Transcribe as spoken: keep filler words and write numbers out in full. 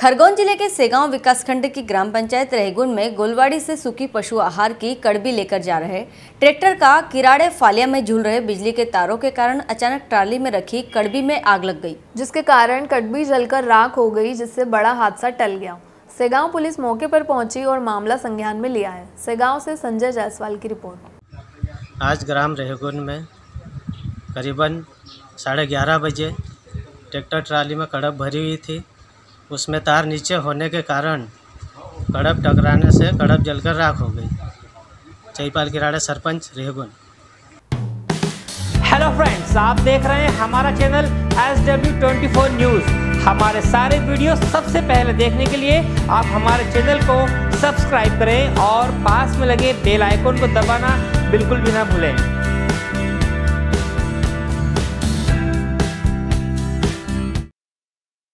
खरगोन जिले के सेगांव विकासखंड की ग्राम पंचायत रेहगुन में गोलवाड़ी से सूखी पशु आहार की कड़बी लेकर जा रहे ट्रैक्टर का किराड़े फालिया में झूल रहे बिजली के तारों के कारण अचानक ट्राली में रखी कड़बी में आग लग गई, जिसके कारण कड़बी जलकर राख हो गई, जिससे बड़ा हादसा टल गया। सेगांव पुलिस मौके पर पहुंची और मामला संज्ञान में लिया है। सेगांव से संजय जायसवाल की रिपोर्ट। आज ग्राम रेहगुन में करीबन साढ़े ग्यारह बजे ट्रैक्टर ट्राली में कड़ब भरी हुई थी। उसमें तार नीचे होने के कारण कड़ब टकराने से कड़ब जलकर राख हो गई। चईपाल किराड़ा, सरपंच रेहगुन। हेलो फ्रेंड्स, आप देख रहे हैं हमारा चैनल एस डब्ल्यू चौबीस न्यूज़। हमारे सारे वीडियो सबसे पहले देखने के लिए आप हमारे चैनल को सब्सक्राइब करें और पास में लगे बेल आइकन को दबाना बिल्कुल भी ना भूलें।